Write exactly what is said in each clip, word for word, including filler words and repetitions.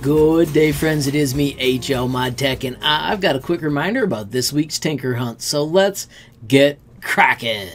Good day, friends. It is me, H L ModTech, and I've got a quick reminder about this week's Tinker Hunt. So let's get cracking.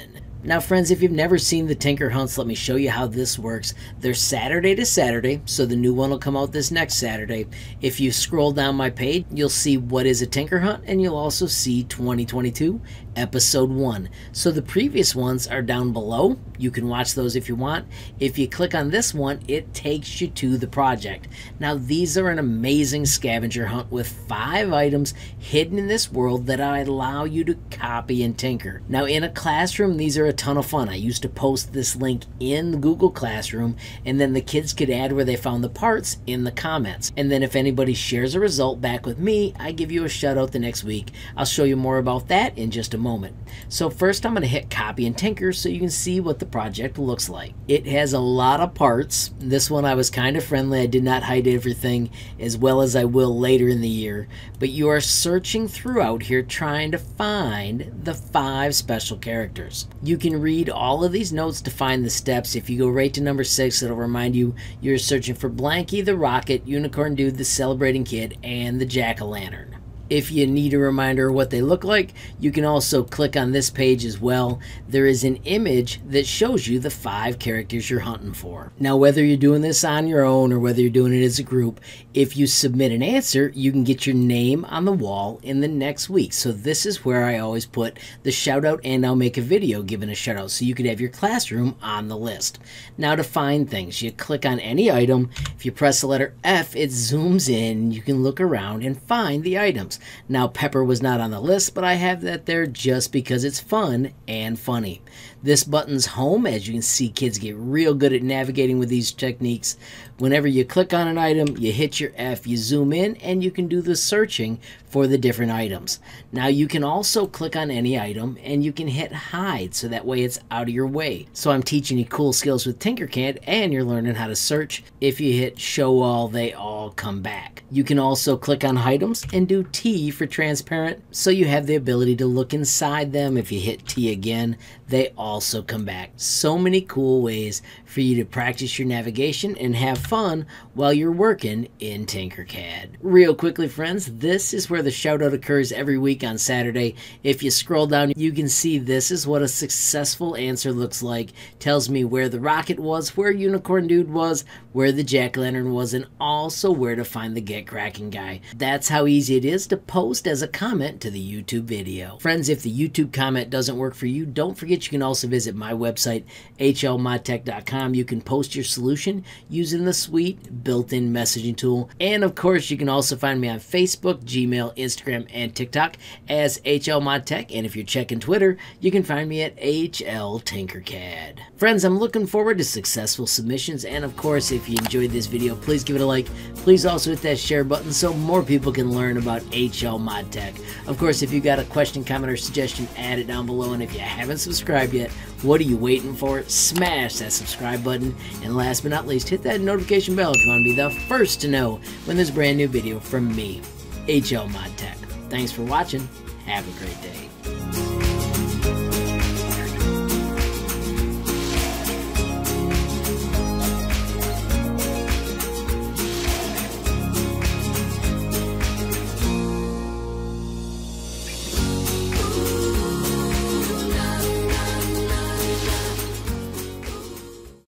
Now, friends, if you've never seen the Tinker Hunts, let me show you how this works. They're Saturday to Saturday, so the new one will come out this next Saturday. If you scroll down my page, you'll see what is a Tinker Hunt, and you'll also see twenty twenty-two, Episode one. So the previous ones are down below. You can watch those if you want. If you click on this one, it takes you to the project. Now, these are an amazing scavenger hunt with five items hidden in this world that I allow you to copy and tinker. Now, in a classroom, these are a ton of fun. I used to post this link in Google Classroom, and then the kids could add where they found the parts in the comments. And then if anybody shares a result back with me, I give you a shout out the next week. I'll show you more about that in just a moment. So first I'm going to hit copy and tinker so you can see what the project looks like. It has a lot of parts. This one I was kind of friendly. I did not hide everything as well as I will later in the year. But you are searching throughout here trying to find the five special characters. You can read all of these notes to find the steps. If you go right to number six, it'll remind you you're searching for Blanky, the Rocket, Unicorn Dude, the Celebrating Kid, and the Jack-o'-lantern. If you need a reminder of what they look like, you can also click on this page as well. There is an image that shows you the five characters you're hunting for. Now, whether you're doing this on your own or whether you're doing it as a group, if you submit an answer, you can get your name on the wall in the next week. So this is where I always put the shout out, and I'll make a video giving a shout out so you could have your classroom on the list. Now, to find things, you click on any item. If you press the letter F, it zooms in. You can look around and find the items. Now, pepper was not on the list, but I have that there just because it's fun and funny. This button's home. As you can see, kids get real good at navigating with these techniques. Whenever you click on an item, you hit your F, you zoom in, and you can do the searching for the different items. Now, you can also click on any item, and you can hit hide, so that way it's out of your way. So I'm teaching you cool skills with Tinkercad, and you're learning how to search. If you hit show all, they all come back. You can also click on items and do T for transparent, so you have the ability to look inside them. If you hit T again, they also come back. So many cool ways for you to practice your navigation and have fun while you're working in Tinkercad. Real quickly, friends, this is where the shout out occurs every week on Saturday. If you scroll down, you can see this is what a successful answer looks like. Tells me where the Rocket was, where Unicorn Dude was, where the Jack-o'-lantern was, and also where to find the Get Cracking guy. That's how easy it is to post as a comment to the YouTube video. Friends, if the YouTube comment doesn't work for you, don't forget you can also visit my website, H L mod tech dot com. You can post your solution using the sweet built-in messaging tool. And of course, you can also find me on Facebook, Gmail, Instagram, and TikTok as H L ModTech. And if you're checking Twitter, you can find me at H L Tinkercad. Friends, I'm looking forward to successful submissions. And of course, if you enjoyed this video, please give it a like. Please also hit that share button so more people can learn about H L ModTech. Of course, if you got a question, comment, or suggestion, add it down below. And if you haven't subscribed yet, what are you waiting for? Smash that subscribe button. And last but not least, hit that notification bell if you want to be the first to know when there's a brand new video from me, H L ModTech. Thanks for watching. Have a great day.